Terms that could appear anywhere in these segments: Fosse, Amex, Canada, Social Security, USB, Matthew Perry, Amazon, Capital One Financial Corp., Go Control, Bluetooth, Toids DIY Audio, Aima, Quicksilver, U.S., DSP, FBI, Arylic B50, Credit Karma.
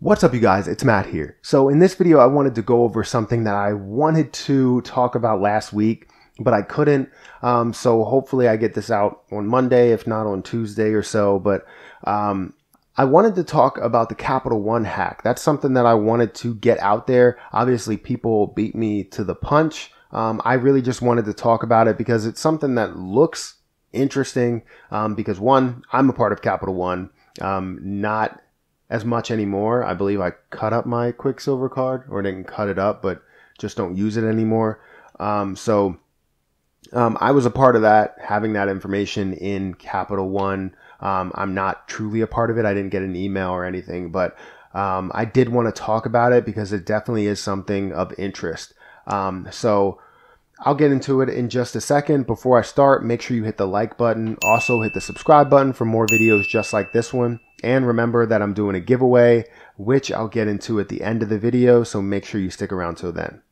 What's up, you guys? It's Matt here. So in this video, I wanted to go over something that I wanted to talk about last week, but I couldn't. So hopefully I get this out on Monday, if not on Tuesday or so. But I wanted to talk about the Capital One hack. That's something that I wanted to get out there. Obviously, people beat me to the punch. I really just wanted to talk about it because it's something that looks interesting. Because one, I'm a part of Capital One, not as much anymore. I believe I cut up my Quicksilver card, or didn't cut it up, but just don't use it anymore. I was a part of that, having that information in Capital One. I'm not truly a part of it. I didn't get an email or anything, but I did want to talk about it because it definitely is something of interest. So I'll get into it in just a second. Before I start, make sure you hit the like button. Also hit the subscribe button for more videos just like this one. And remember that I'm doing a giveaway, which I'll get into at the end of the video. So make sure you stick around till then.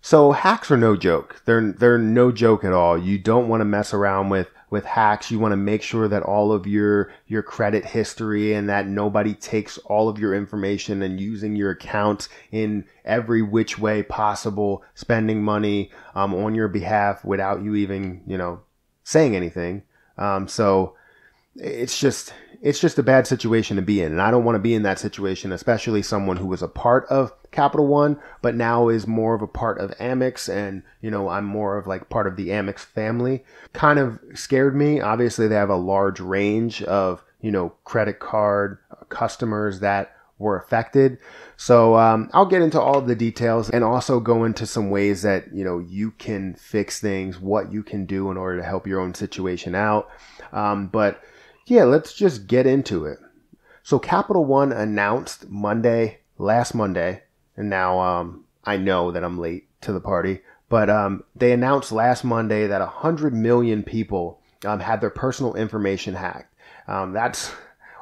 So hacks are no joke. They're no joke at all. You don't want to mess around with hacks. You want to make sure that all of your credit history and that nobody takes all of your information and using your account in every which way possible, spending money on your behalf without you even, saying anything. So it's just a bad situation to be in. And I don't want to be in that situation, especially someone who was a part of Capital One, but now is more of a part of Amex. And, I'm more of like part of the Amex family. Kind of scared me. Obviously, they have a large range of, credit card customers that were affected. So I'll get into all the details and also go into some ways that, you can fix things, what you can do in order to help your own situation out. But yeah, let's just get into it. So Capital One announced last Monday, and now I know that I'm late to the party, but they announced last Monday that 100 million people had their personal information hacked. That's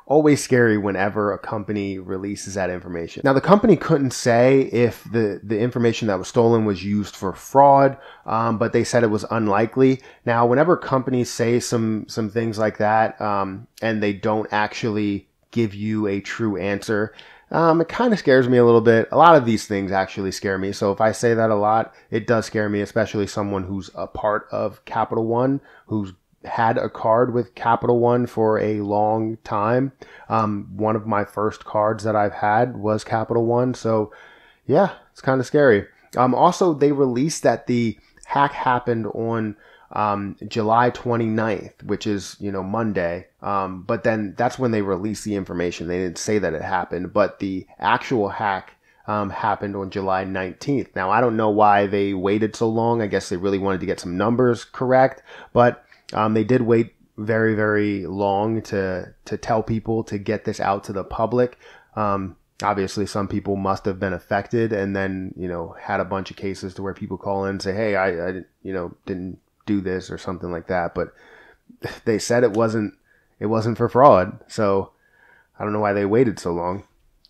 always scary whenever a company releases that information. Now, the company couldn't say if the information that was stolen was used for fraud, but they said it was unlikely. Now, whenever companies say some things like that, and they don't actually give you a true answer, it kind of scares me a little bit. A lot of these things actually scare me. So if I say that a lot, it does scare me, especially someone who's a part of Capital One, who's had a card with Capital One for a long time. One of my first cards that I've had was Capital One. So yeah, it's kind of scary. Also, they released that the hack happened on July 29th, which is, Monday. But then that's when they released the information. They didn't say that it happened, but the actual hack happened on July 19th. Now, I don't know why they waited so long. I guess they really wanted to get some numbers correct, but they did wait very, very long to tell people, to get this out to the public. Obviously, some people must have been affected, and then, had a bunch of cases to where people call in and say, hey, I didn't do this or something like that. But they said it wasn't for fraud. So I don't know why they waited so long.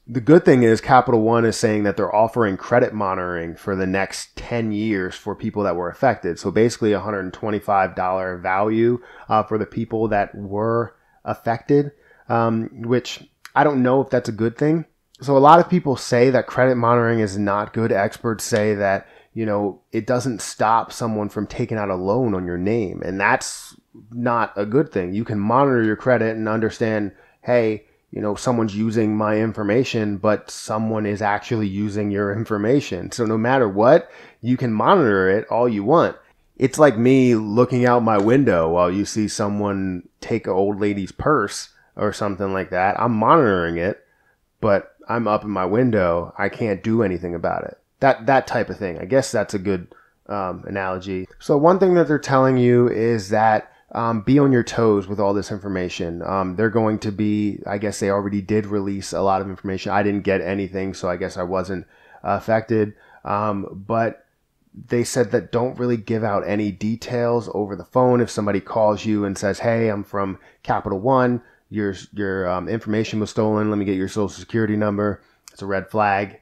The good thing is Capital One is saying that they're offering credit monitoring for the next 10 years for people that were affected. So basically $125 value for the people that were affected, which I don't know if that's a good thing. So a lot of people say that credit monitoring is not good. Experts say that, it doesn't stop someone from taking out a loan on your name. And that's not a good thing. You can monitor your credit and understand, hey, someone's using my information, but someone is actually using your information. So no matter what, you can monitor it all you want. It's like me looking out my window while you see someone take an old lady's purse or something like that. I'm monitoring it, but I'm up in my window. I can't do anything about it. That type of thing. I guess that's a good analogy. So one thing that they're telling you is that be on your toes with all this information. They're going to be, I guess they already did release a lot of information. I didn't get anything, so I guess I wasn't affected. But they said that don't really give out any details over the phone. If somebody calls you and says, hey, I'm from Capital One, your information was stolen, let me get your social security number, it's a red flag.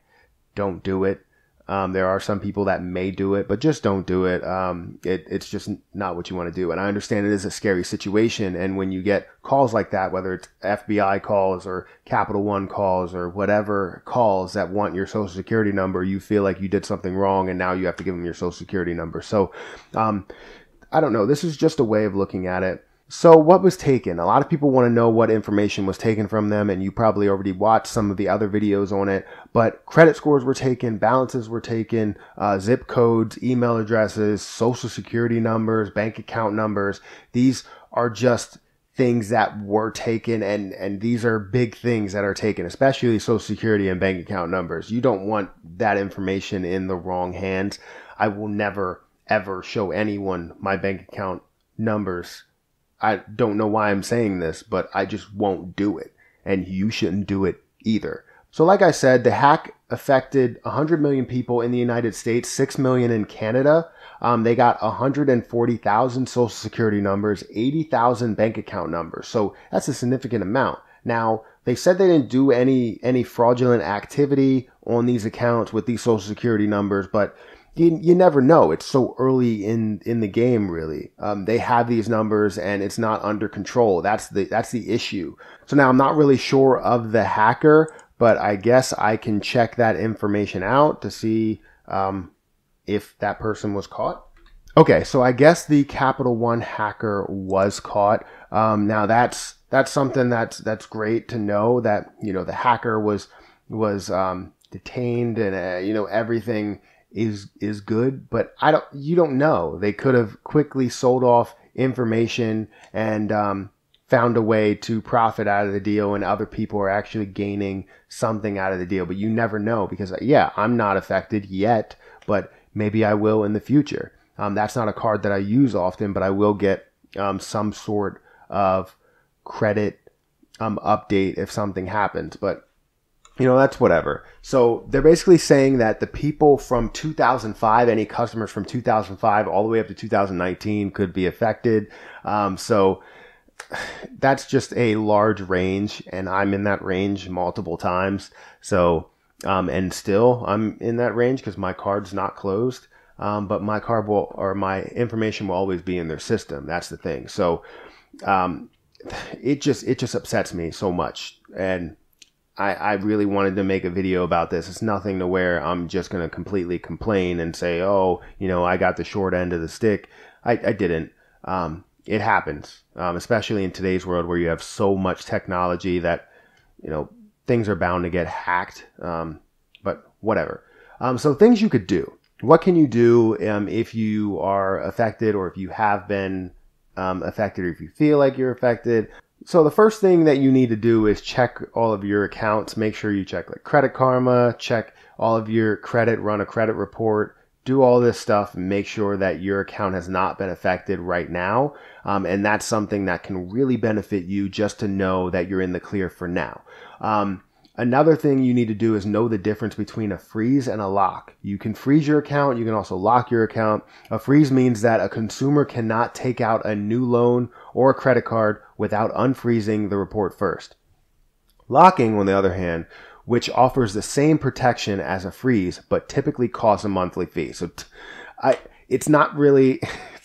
Don't do it. There are some people that may do it, but just don't do it. It's just not what you want to do. And I understand it is a scary situation. And when you get calls like that, whether it's FBI calls or Capital One calls or whatever calls that want your social security number, you feel like you did something wrong and now you have to give them your social security number. So, I don't know. This is just a way of looking at it. So what was taken? A lot of people want to know what information was taken from them, and you probably already watched some of the other videos on it, but credit scores were taken, balances were taken, zip codes, email addresses, social security numbers, bank account numbers. These are just things that were taken, and these are big things that are taken, especially social security and bank account numbers. You don't want that information in the wrong hands. I will never, ever show anyone my bank account numbers. I don't know why I'm saying this, but I just won't do it. And you shouldn't do it either. So like I said, the hack affected 100 million people in the United States, 6 million in Canada. They got 140,000 social security numbers, 80,000 bank account numbers. So that's a significant amount. Now, they said they didn't do any fraudulent activity on these accounts with these social security numbers, but you never know. It's so early in the game, really. They have these numbers and it's not under control. That's the issue. So now I'm not really sure of the hacker, but I guess I can check that information out to see if that person was caught. Okay, so I guess the Capital One hacker was caught. Now that's something that's great to know, that you know the hacker was detained and you know everything is good, but you don't know. They could have quickly sold off information and found a way to profit out of the deal, and other people are actually gaining something out of the deal, but you never know because yeah, I'm not affected yet, but maybe I will in the future. That's not a card that I use often, but I will get some sort of credit update if something happens, but you know, that's whatever. So they're basically saying that the people from 2005, any customers from 2005 all the way up to 2019 could be affected. So that's just a large range, and I'm in that range multiple times. So, and still I'm in that range because my card's not closed. But my card will, or my information will always be in their system. That's the thing. So, it just upsets me so much. And I really wanted to make a video about this. It's nothing to where I'm just going to completely complain and say, oh, you know, I got the short end of the stick. I didn't. It happens, especially in today's world where you have so much technology that, you know, things are bound to get hacked, but whatever. So things you could do. What can you do if you are affected, or if you have been affected, or if you feel like you're affected? So the first thing that you need to do is check all of your accounts. Make sure you check like Credit Karma, check all of your credit, run a credit report, do all this stuff, and make sure that your account has not been affected right now. And that's something that can really benefit you, just to know that you're in the clear for now. Another thing you need to do is know the difference between a freeze and a lock. You can freeze your account. You can also lock your account. A freeze means that a consumer cannot take out a new loan or a credit card without unfreezing the report first. Locking, on the other hand, which offers the same protection as a freeze, but typically costs a monthly fee. So it's not really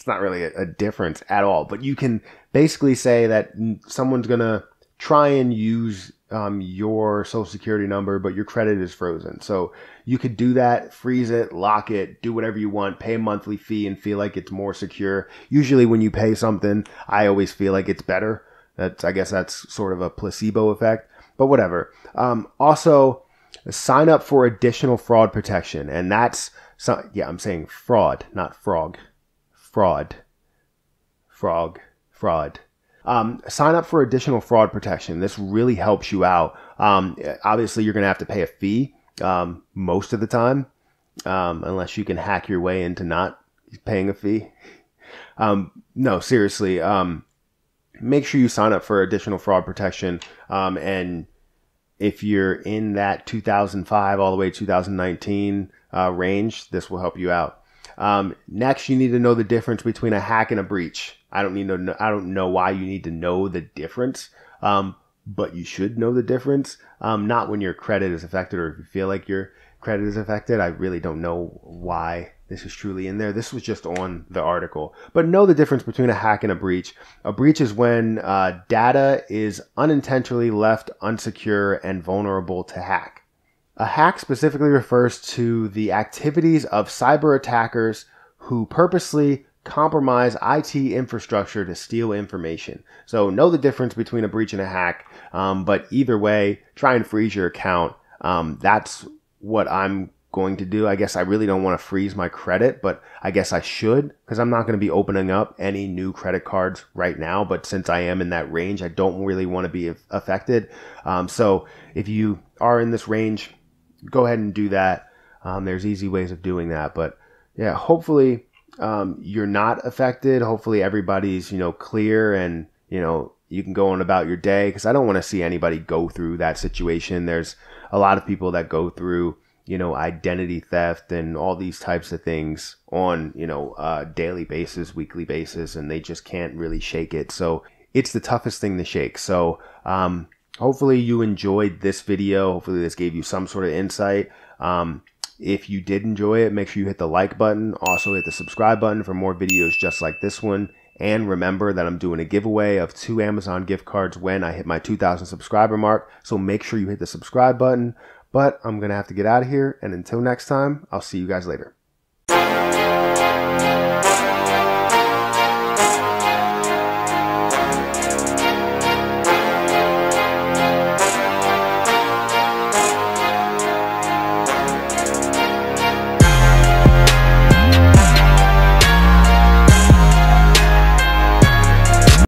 a difference at all, but you can basically say that someone's going to try and use your social security number, but your credit is frozen. So you could do that, freeze it, lock it, do whatever you want, pay a monthly fee and feel like it's more secure. Usually when you pay something, I always feel like it's better. I guess that's sort of a placebo effect, but whatever. Also sign up for additional fraud protection. And that's, yeah, I'm saying fraud, not frog, fraud, frog, fraud. Sign up for additional fraud protection. This really helps you out. Obviously, you're going to have to pay a fee most of the time, unless you can hack your way into not paying a fee. No, seriously, make sure you sign up for additional fraud protection. And if you're in that 2005 all the way to 2019 range, this will help you out. Next, you need to know the difference between a hack and a breach. I don't know why you need to know the difference, but you should know the difference. Not when your credit is affected or if you feel like your credit is affected. I really don't know why this is truly in there. This was just on the article. But know the difference between a hack and a breach. A breach is when data is unintentionally left unsecure and vulnerable to hack. A hack specifically refers to the activities of cyber attackers who purposely compromise IT infrastructure to steal information. So know the difference between a breach and a hack, but either way, try and freeze your account. That's what I'm going to do. I guess I really don't want to freeze my credit, but I guess I should, because I'm not going to be opening up any new credit cards right now. But since I am in that range, I don't really want to be affected. So if you are in this range, go ahead and do that. There's easy ways of doing that, but yeah, hopefully you're not affected. Hopefully everybody's, clear, and, you can go on about your day, because I don't want to see anybody go through that situation. There's a lot of people that go through, identity theft and all these types of things on, daily basis, weekly basis, and they just can't really shake it. So it's the toughest thing to shake. So, hopefully you enjoyed this video. Hopefully this gave you some sort of insight. If you did enjoy it, make sure you hit the like button. Also hit the subscribe button for more videos just like this one. And remember that I'm doing a giveaway of 2 Amazon gift cards when I hit my 2,000 subscriber mark. So make sure you hit the subscribe button. But I'm going to have to get out of here. And until next time, I'll see you guys later.